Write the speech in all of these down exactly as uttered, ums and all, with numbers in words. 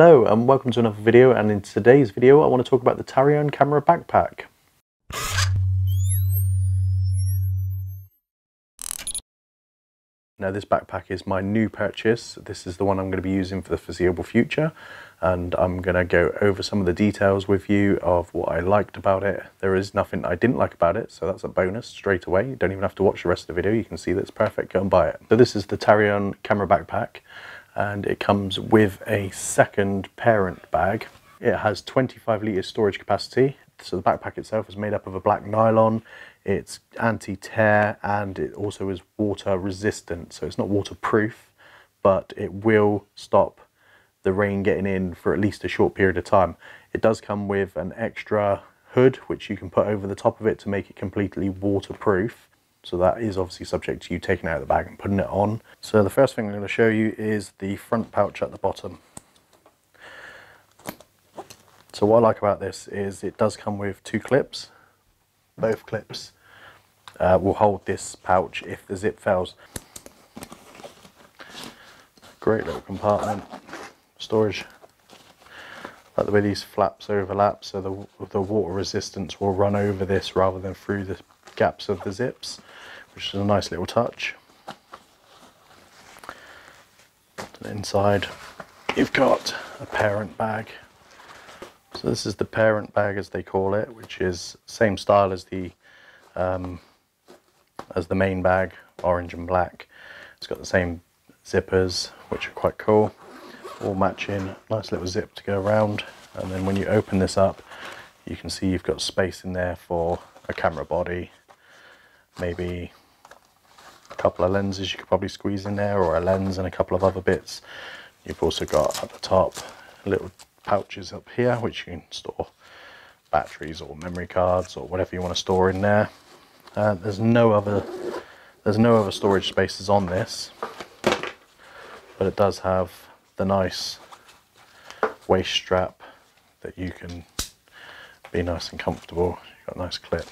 Hello and welcome to another video, and in today's video I want to talk about the Tarion camera backpack. Now this backpack is my new purchase. This is the one I'm going to be using for the foreseeable future, and I'm going to go over some of the details with you of what I liked about it. There is nothing I didn't like about it, so that's a bonus straight away. You don't even have to watch the rest of the video, you can see that it's perfect, go and buy it. So this is the Tarion camera backpack, and it comes with a second parent bag. It has twenty-five litres storage capacity, so the backpack itself is made up of a black nylon. It's anti-tear and it also is water resistant, so it's not waterproof, but it will stop the rain getting in for at least a short period of time. It does come with an extra hood which you can put over the top of it to make it completely waterproof. So that is obviously subject to you taking it out of the bag and putting it on. So the first thing I'm going to show you is the front pouch at the bottom. So what I like about this is it does come with two clips. Both clips uh, will hold this pouch if the zip fails. Great little compartment. Storage. I like the way these flaps overlap, so the, the water resistance will run over this rather than through the gaps of the zips, which is a nice little touch. And inside you've got a parent bag. So this is the parent bag, as they call it, which is same style as the um, as the main bag, orange and black. It's got the same zippers, which are quite cool, all matching. Nice little zip to go around, and then when you open this up you can see you've got space in there for a camera body, maybe a couple of lenses you could probably squeeze in there, or a lens and a couple of other bits. You've also got at the top little pouches up here which you can store batteries or memory cards or whatever you want to store in there. Uh, there's no other there's no other storage spaces on this, but it does have the nice waist strap that you can be nice and comfortable. You've got a nice clip,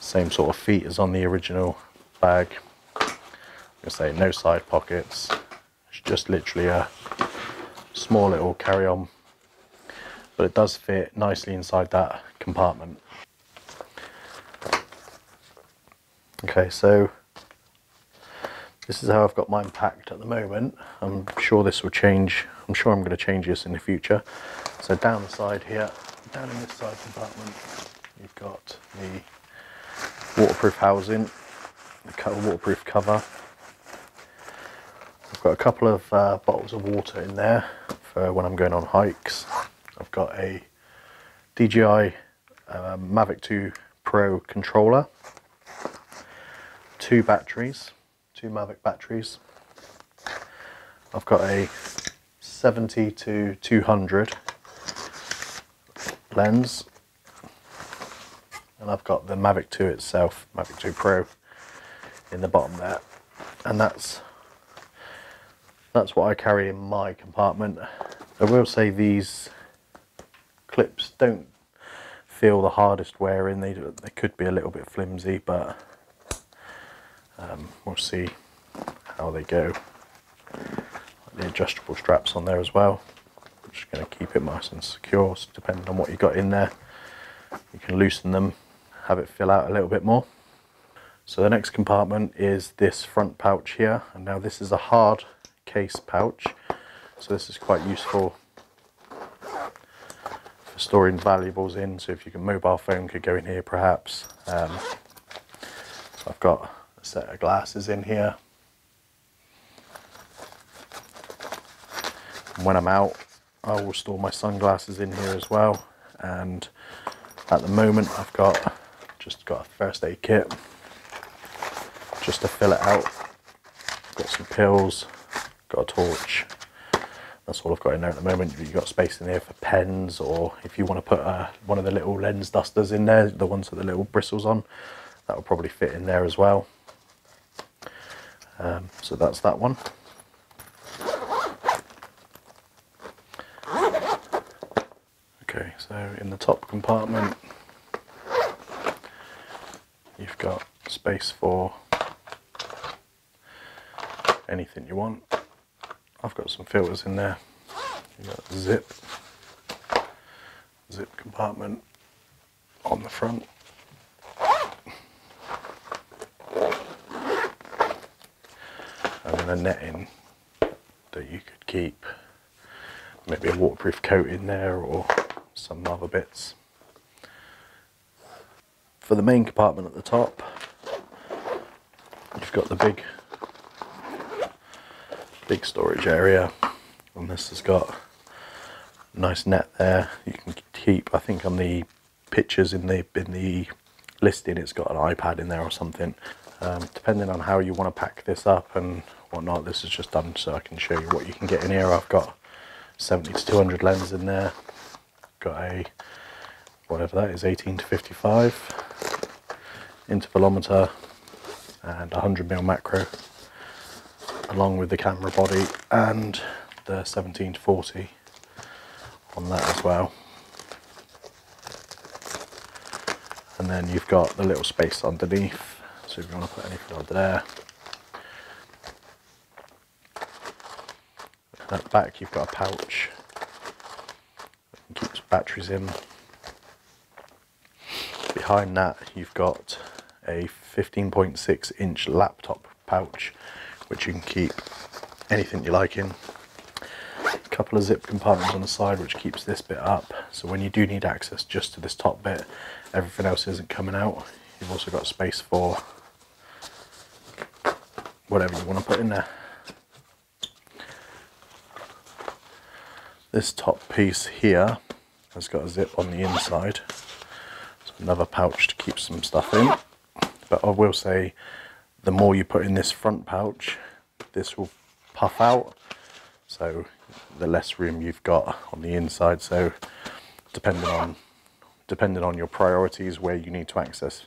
same sort of feet as on the original bag. I'm gonna say no side pockets, it's just literally a small little carry-on, but it does fit nicely inside that compartment. Okay, so this is how I've got mine packed at the moment. I'm sure this will change. I'm sure I'm going to change this in the future. So down the side here, down in this side compartment, you've got the waterproof housing, the waterproof cover. I've got a couple of uh, bottles of water in there for when I'm going on hikes. I've got a D J I uh, Mavic two Pro controller, two batteries, two Mavic batteries. I've got a seventy to two hundred lens, and I've got the Mavic two itself, Mavic two Pro, in the bottom there, and that's That's what I carry in my compartment. I will say these clips don't feel the hardest wearing. They, they could be a little bit flimsy, but um, we'll see how they go. The adjustable straps on there as well. I'm just going to keep it nice and secure, so depending on what you've got in there. You can loosen them, have it fill out a little bit more. So the next compartment is this front pouch here, and now this is a hard case pouch, so this is quite useful for storing valuables in. So if your mobile phone could go in here perhaps. um, so I've got a set of glasses in here, and when I'm out I will store my sunglasses in here as well. And at the moment I've got just got a first aid kit just to fill it out. I've got some pills, got a torch, that's all I've got in there at the moment. You've got space in there for pens, or if you want to put uh, one of the little lens dusters in there, the ones with the little bristles on, that will probably fit in there as well. Um, so that's that one. Okay, so in the top compartment you've got space for anything you want. I've got some filters in there, You got zip, zip compartment on the front. And then a netting that you could keep, maybe a waterproof coat in there or some other bits. For the main compartment at the top, you've got the big, big storage area, and this has got a nice net there. You can keep, I think on the pictures in the in the listing, it's got an iPad in there or something. Um, depending on how you want to pack this up and whatnot, this is just done so I can show you what you can get in here. I've got seventy to two hundred lens in there. Got a, whatever that is, eighteen to fifty-five intervalometer and one hundred mil macro, along with the camera body and the seventeen to forty on that as well. And then you've got the little space underneath, so if you want to put anything under there. At the back you've got a pouch that keeps batteries in. Behind that you've got a fifteen point six inch laptop pouch, which you can keep anything you like in. A couple of zip compartments on the side, which keeps this bit up, so when you do need access just to this top bit, everything else isn't coming out. You've also got space for whatever you want to put in there. This top piece here has got a zip on the inside, so another pouch to keep some stuff in. But I will say, the more you put in this front pouch, this will puff out, so the less room you've got on the inside. So depending on depending on your priorities, where you need to access,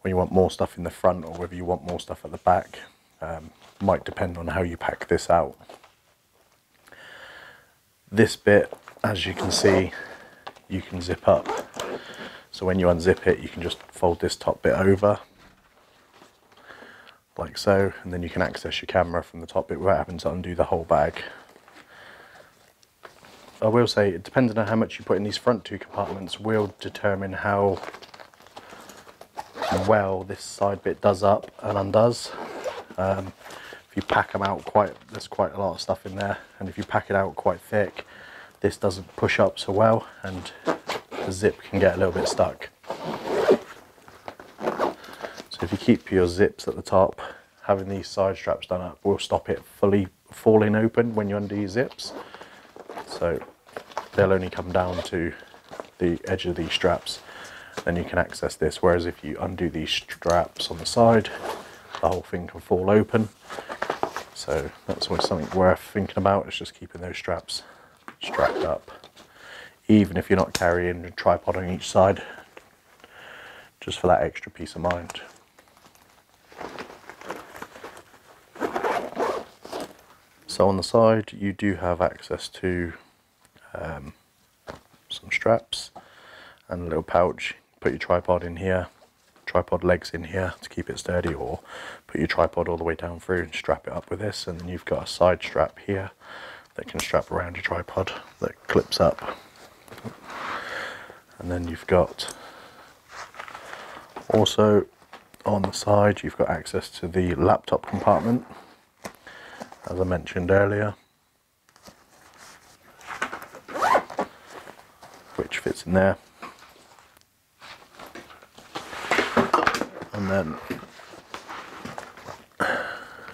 when you want more stuff in the front or whether you want more stuff at the back, um, might depend on how you pack this out. This bit, as you can see, you can zip up, so when you unzip it you can just fold this top bit over like so, and then you can access your camera from the top bit without having to undo the whole bag. I will say, depending on how much you put in these front two compartments will determine how well this side bit does up and undoes. Um, if you pack them out quite, there's quite a lot of stuff in there, and if you pack it out quite thick, this doesn't push up so well and the zip can get a little bit stuck. So if you keep your zips at the top, having these side straps done up will stop it fully falling open when you undo your zips. So they'll only come down to the edge of these straps, then you can access this. Whereas if you undo these straps on the side, the whole thing can fall open. So that's always something worth thinking about, is just keeping those straps strapped up. Even if you're not carrying a tripod on each side, just for that extra peace of mind. So on the side you do have access to um, some straps and a little pouch. Put your tripod in here, tripod legs in here to keep it sturdy, or put your tripod all the way down through and strap it up with this, and then you've got a side strap here that can strap around your tripod that clips up. And then you've got also on the side you've got access to the laptop compartment, as I mentioned earlier, which fits in there. And then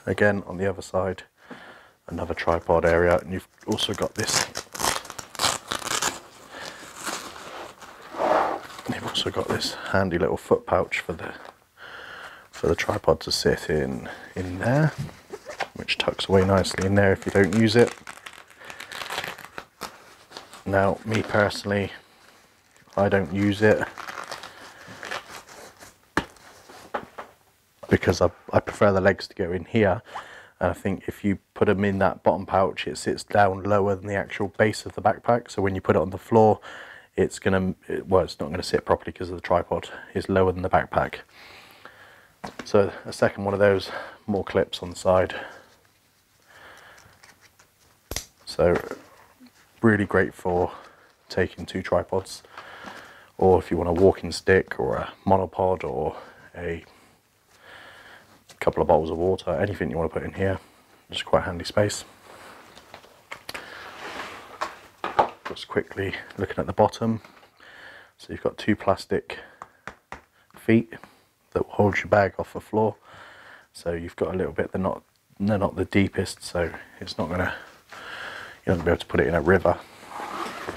again on the other side, another tripod area, and you've also got this you've also got this handy little foot pouch for the for the tripod to sit in in there, which tucks away nicely in there if you don't use it. Now, me personally, I don't use it because I, I prefer the legs to go in here, and I think if you put them in that bottom pouch, it sits down lower than the actual base of the backpack, so when you put it on the floor, it's gonna, well, it's not gonna sit properly because of the tripod. It's lower than the backpack. So a second one of those, more clips on the side. So really great for taking two tripods, or if you want a walking stick or a monopod or a couple of bottles of water, anything you want to put in here. It's quite a handy space. Just quickly looking at the bottom, so you've got two plastic feet that will hold your bag off the floor, so you've got a little bit, they're not they're not the deepest, so it's not gonna, you're not gonna be able to put it in a river.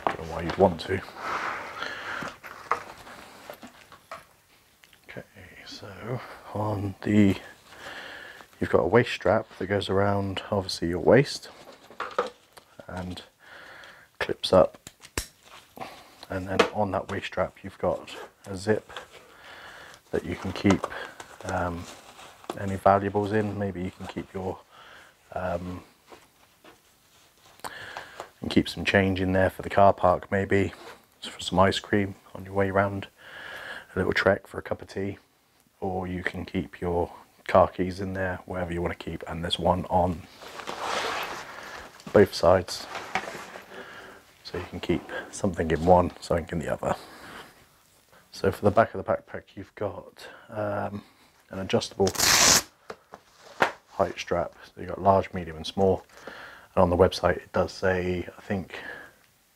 I don't know why you'd want to. Okay, so on the, you've got a waist strap that goes around obviously your waist and clips up, and then on that waist strap you've got a zip that you can keep um, any valuables in. Maybe you can keep your um, and keep some change in there for the car park, maybe for some ice cream on your way around, a little trek for a cup of tea, or you can keep your car keys in there, wherever you want to keep. And there's one on both sides, so you can keep something in one, something in the other. So for the back of the backpack you've got um, an adjustable height strap, so you've got large, medium and small, and on the website it does say, I think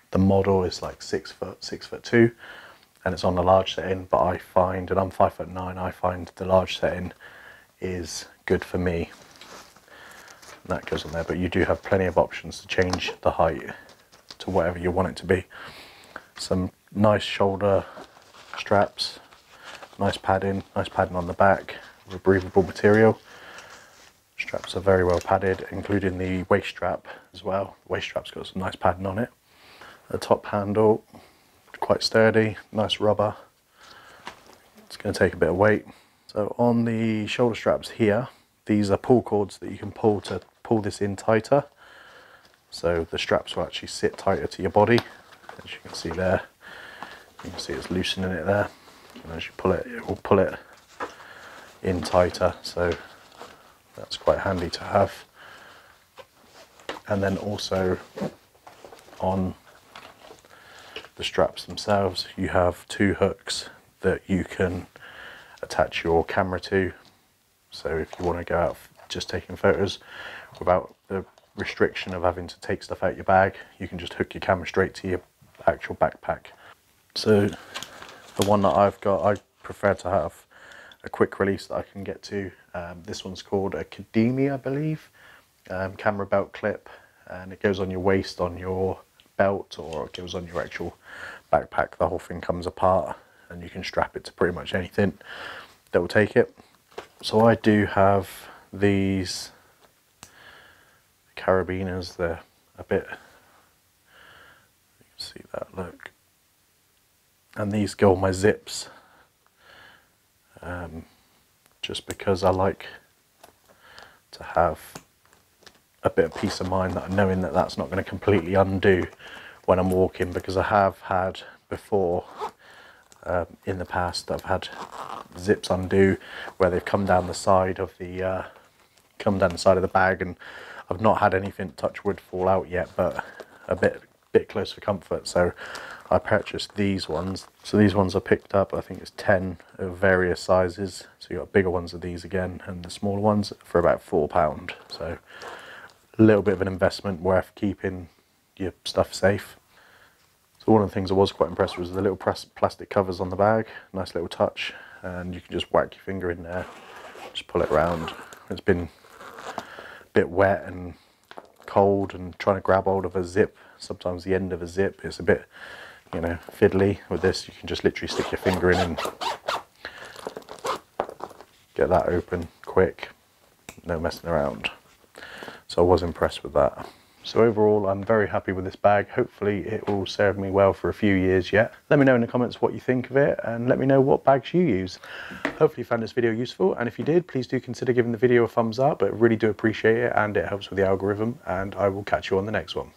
the model is like six foot, six foot two, and it's on the large setting, but I find, and I'm five foot nine, I find the large setting is good for me, and that goes on there. But you do have plenty of options to change the height to whatever you want it to be. Some nice shoulder straps, nice padding, nice padding on the back with breathable material. Straps are very well padded, including the waist strap as well. The waist strap's got some nice padding on it. The top handle, quite sturdy, nice rubber. It's going to take a bit of weight. So on the shoulder straps here, these are pull cords that you can pull to pull this in tighter. So the straps will actually sit tighter to your body, as you can see there. You can see it's loosening it there, and as you pull it, it will pull it in tighter, so that's quite handy to have. And then also on the straps themselves you have two hooks that you can attach your camera to, so if you want to go out just taking photos without the restriction of having to take stuff out your bag, you can just hook your camera straight to your actual backpack. So the one that I've got, I prefer to have a quick release that I can get to. Um, this one's called a Kadimi, I believe, um, camera belt clip, and it goes on your waist, on your belt, or it goes on your actual backpack. The whole thing comes apart and you can strap it to pretty much anything that will take it. So I do have these carabiners, they're a bit, you can see that, look. And these go on my zips, um, just because I like to have a bit of peace of mind that I'm knowing that that's not going to completely undo when I'm walking, because I have had before um, in the past that I've had zips undo where they've come down the side of the uh, come down the side of the bag, and I've not had anything, touch wood, fall out yet, but a bit bit close for comfort. So I purchased these ones. So these ones I picked up, I think it's ten of various sizes. So you got bigger ones of these again, and the smaller ones for about four pound. So a little bit of an investment worth keeping your stuff safe. So one of the things I was quite impressed with was the little plastic covers on the bag. Nice little touch, and you can just whack your finger in there, just pull it around. It's been a bit wet and cold, and trying to grab hold of a zip, sometimes the end of a zip, it's a bit, you know, fiddly. With this you can just literally stick your finger in and get that open quick, no messing around. So I was impressed with that. So overall I'm very happy with this bag. Hopefully it will serve me well for a few years yet. Let me know in the comments what you think of it, and let me know what bags you use. Hopefully you found this video useful, and if you did, please do consider giving the video a thumbs up. I really do appreciate it, and it helps with the algorithm, and I will catch you on the next one.